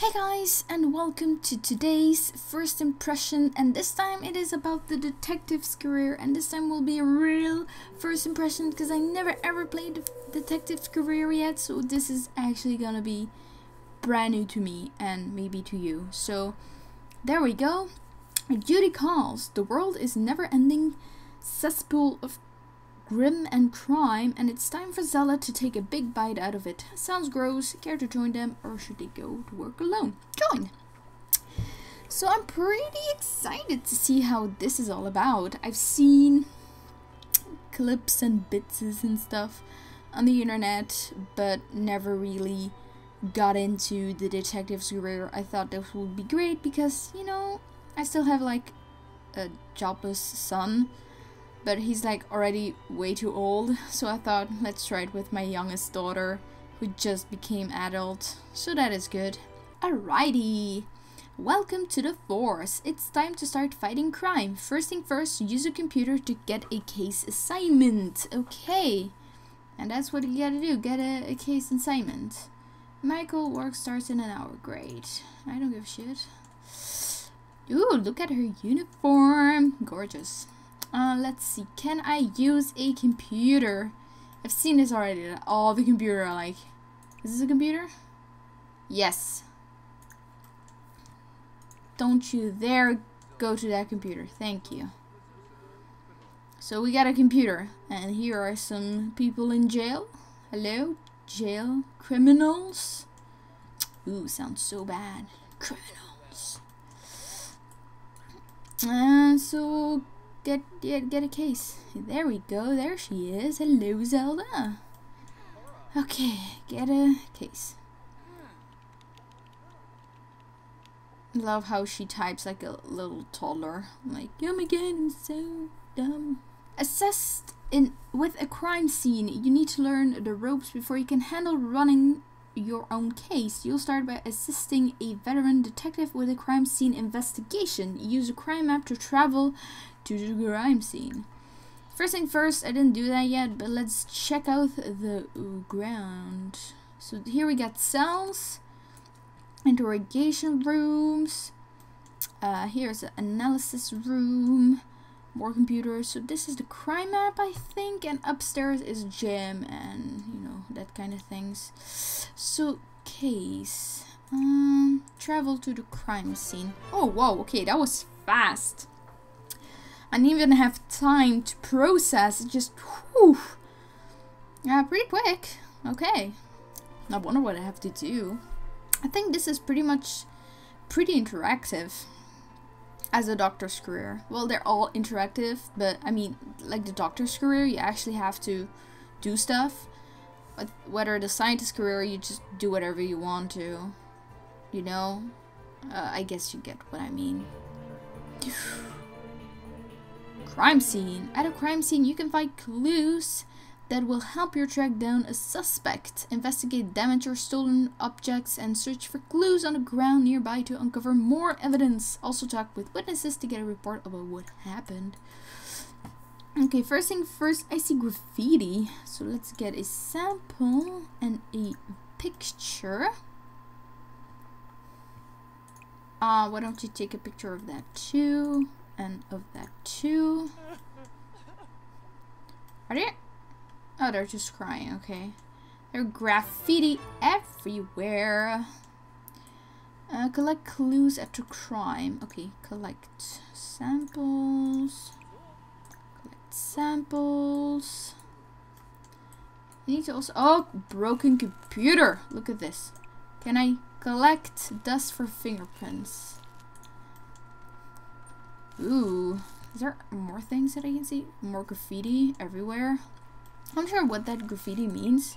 Hey guys, and welcome to today's first impression, and this time it is about the detective's career, and this time will be a real first impression because I never ever played the detective's career yet, so this is actually gonna be brand new to me and maybe to you. So there we go. Duty calls. The world is never-ending cesspool of grim and crime, and it's time for Zella to take a big bite out of it. Sounds gross. Care to join them, or should they go to work alone? Join! So I'm pretty excited to see how this is all about. I've seen clips and bits and stuff on the internet, but never really got into the detective's career. I thought this would be great because, you know, I still have like a jobless son, but he's like already way too old, so I thought let's try it with my youngest daughter who just became adult, so that is good. Alrighty, welcome to the force. It's time to start fighting crime. First thing first, use a computer to get a case assignment. Okay, and that's what you gotta do, get a case assignment. Michael, work starts in an hour. Great, I don't give a shit. Ooh, look at her uniform, gorgeous. Let's see, can I use a computer? I've seen this already, all the computer are like, is this a computer? Yes. Don't you dare go to that computer, thank you. So we got a computer, and here are some people in jail. Hello, jail criminals. Ooh, sounds so bad. Criminals. So... Get a case. There we go. There she is. Hello, Zelda. Okay, get a case. Love how she types like a little toddler. Like, I'm again so dumb. Assessed in with a crime scene. You need to learn the ropes before you can handle running your own case. You'll start by assisting a veteran detective with a crime scene investigation. Use a crime map to travel to the crime scene. First thing first, I didn't do that yet, but let's check out the ground. So here we got cells, interrogation rooms, here's an analysis room, more computers. So this is the crime map, I think, and upstairs is gym and, you know, that kind of things. So case, travel to the crime scene. Oh, whoa, okay, that was fast. I didn't even have time to process, it just, whew, pretty quick. Okay, I wonder what I have to do. I think this is pretty interactive as a doctor's career. Well, they're all interactive, but I mean, like the doctor's career, you actually have to do stuff. But whether the scientist's career, you just do whatever you want to, you know? I guess you get what I mean. Crime scene. At a crime scene, you can find clues that will help you track down a suspect, investigate damage or stolen objects, and search for clues on the ground nearby to uncover more evidence. Also talk with witnesses to get a report about what happened. Okay, first thing first, I see graffiti. So let's get a sample and a picture. Why don't you take a picture of that too? And of that too. Are they? Oh, they're just crying, okay. They're graffiti everywhere. Collect clues after crime. Okay, collect samples. Collect samples. I need to also, oh, broken computer. Look at this. Can I collect dust for fingerprints? Ooh, is there more things that I can see? More graffiti everywhere. I'm not sure what that graffiti means.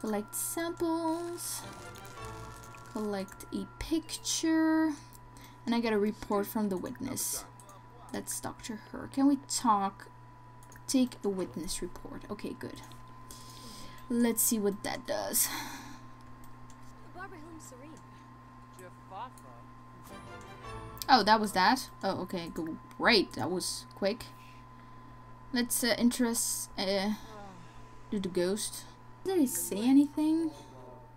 Collect samples. Collect a picture. And I get a report from the witness. Let's talk to her. Can we talk? Take a witness report. Okay, good. Let's see what that does. Oh, that was that? Oh, okay, great, that was quick. Let's interest the ghost. Did he say anything?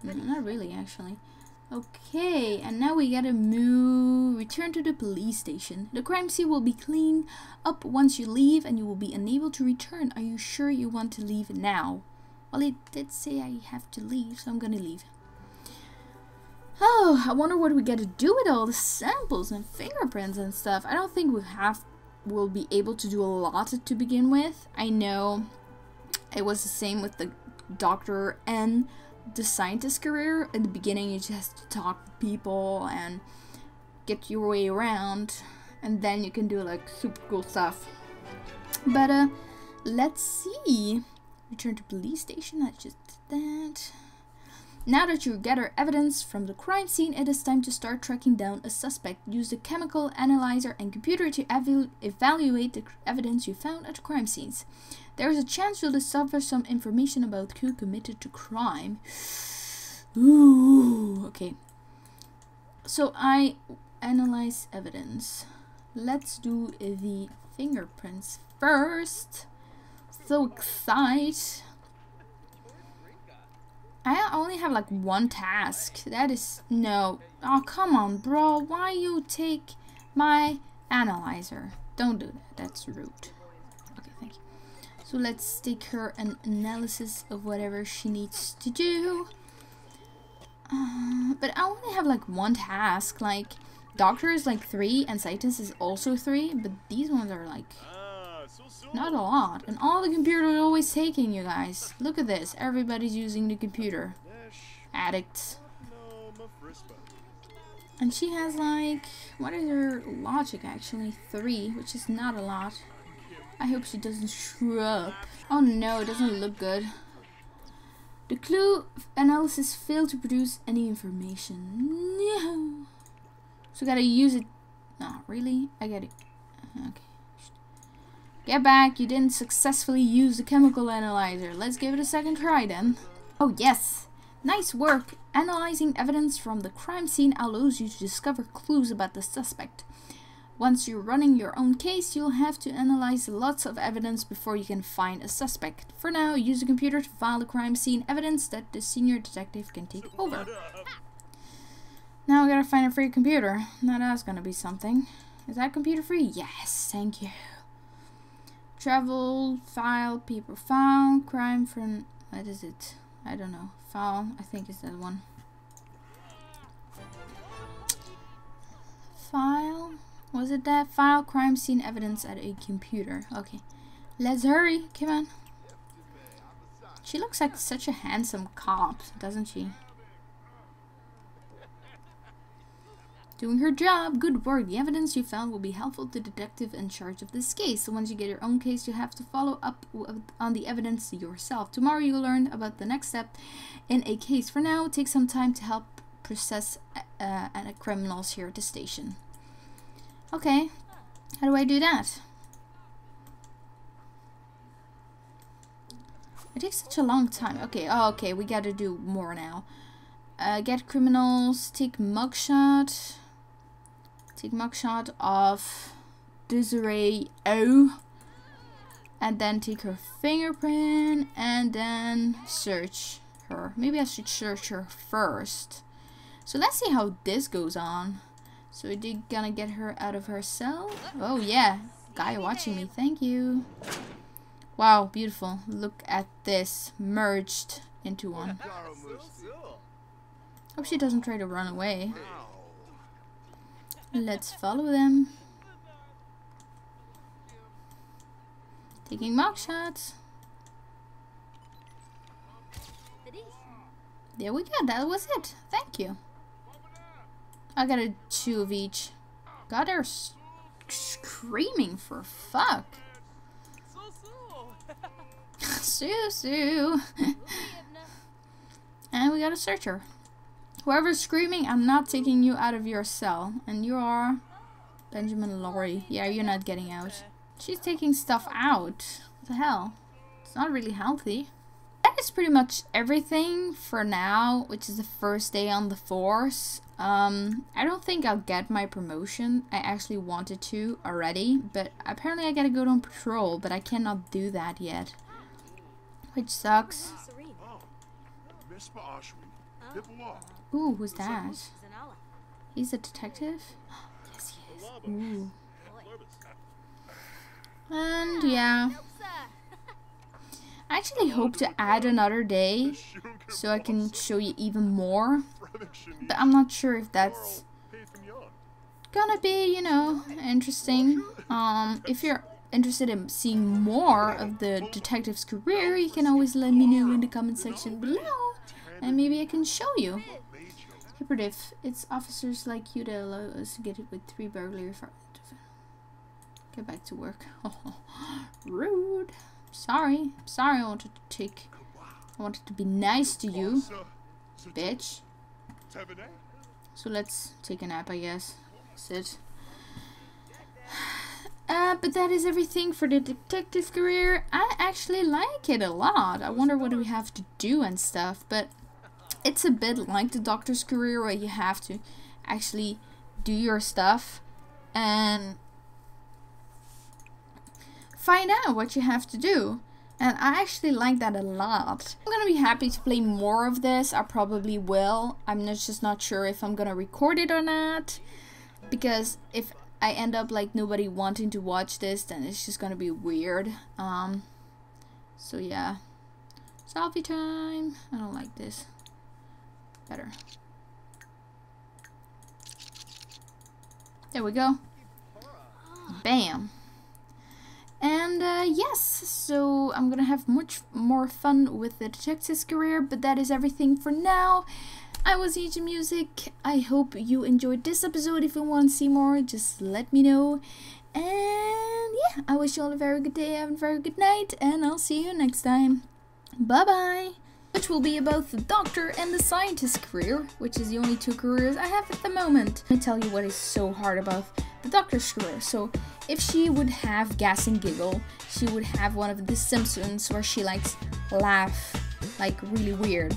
No, not really, actually. Okay, and now we gotta move. Return to the police station. The crime scene will be cleaned up once you leave and you will be unable to return. Are you sure you want to leave now? Well, it did say I have to leave, so I'm gonna leave. Oh, I wonder what we gotta do with all the samples and fingerprints and stuff. I don't think we'll be able to do a lot to begin with. I know it was the same with the doctor and the scientist career. In the beginning, you just have to talk to people and get your way around, and then you can do like super cool stuff. But let's see. Return to police station. I just did that. Now that you gather evidence from the crime scene, it is time to start tracking down a suspect. Use the chemical analyzer and computer to evaluate the evidence you found at the crime scenes. There is a chance you'll discover some information about who committed the crime. Ooh, okay. So I analyze evidence. Let's do the fingerprints first. So excited. I only have like one task. That is no. Oh, come on, bro. Why you take my analyzer? Don't do that. That's rude. Okay, thank you. So let's take her an analysis of whatever she needs to do. But I only have like one task. Like, doctor is like 3 and scientist is also 3. But these ones are like not a lot, and all the computer is always taking, you guys. Look at this, everybody's using the computer. Addicts. And she has like, what is her logic actually? 3, which is not a lot. I hope she doesn't screw up. Oh no, it doesn't look good. The clue analysis failed to produce any information. No. So gotta use it. No, really? I get it. Okay. Get back, you didn't successfully use the chemical analyzer. Let's give it a second try then. Oh yes! Nice work! Analyzing evidence from the crime scene allows you to discover clues about the suspect. Once you're running your own case, you'll have to analyze lots of evidence before you can find a suspect. For now, use the computer to file the crime scene evidence that the senior detective can take over. Now I gotta find a free computer. Now that's gonna be something. Is that computer free? Yes, thank you. Travel, file, people, file, crime from, what is it? I don't know. File, I think is that one. File, was it that? File, crime scene evidence at a computer. Okay, let's hurry, come on. She looks like such a handsome cop, doesn't she? Doing her job, good work. The evidence you found will be helpful to the detective in charge of this case. So once you get your own case, you have to follow up on the evidence yourself. Tomorrow you'll learn about the next step in a case. For now, take some time to help process criminals here at the station. Okay, how do I do that? It takes such a long time. Okay, oh, okay, we gotta do more now. Get criminals, take mugshot. Take mugshot of Desiree O. And then take her fingerprint and then search her. Maybe I should search her first. So let's see how this goes on. So we're gonna get her out of her cell. Oh yeah, guy watching me, thank you. Wow, beautiful. Look at this, merged into one. Hope she doesn't try to run away. Let's follow them. Taking mugshots. There we go, that was it. Thank you. I got a 2 of each. God, they're screaming for fuck. Susu. And we got a searcher. Whoever's screaming, I'm not taking you out of your cell. And you are Benjamin Laurie. Yeah, you're not getting out. She's taking stuff out. What the hell? It's not really healthy. That is pretty much everything for now, which is the first day on the force. I don't think I'll get my promotion. I actually wanted to already, but apparently I gotta go on patrol, but I cannot do that yet. Which sucks. Ooh, who's that? He's a detective? Yes, he is. Ooh. And yeah. I actually hope to add another day so I can show you even more. But I'm not sure if that's gonna be, you know, interesting. If you're interested in seeing more of the detective's career, you can always let me know in the comment section below, and maybe I can show you. Hipperdif, it's officers like you that allow us to get it with 3 burglary for get back to work. Oh, rude. Sorry. Sorry I wanted to take... I wanted to be nice to you, bitch. So let's take a nap, I guess. Sit. But that is everything for the detective career. I actually like it a lot. I wonder what we have to do and stuff, but it's a bit like the doctor's career where you have to actually do your stuff and find out what you have to do, and I actually like that a lot. I'm gonna be happy to play more of this. I probably will. I'm just not sure if I'm gonna record it or not, because if I end up like nobody wanting to watch this, then it's just gonna be weird. So yeah, selfie time. I don't like this. Better. There we go. Bam. And yes, so I'm gonna have much more fun with the detective's career, but that is everything for now. I was TheAgeOfMusic. I hope you enjoyed this episode. If you want to see more, just let me know. And yeah, I wish you all a very good day and a very good night, and I'll see you next time. Bye-bye. Which will be about the doctor and the scientist career, which is the only 2 careers I have at the moment. Let me tell you what is so hard about the doctor's career. So if she would have gas and giggle, she would have one of the Simpsons where she likes laugh like really weird.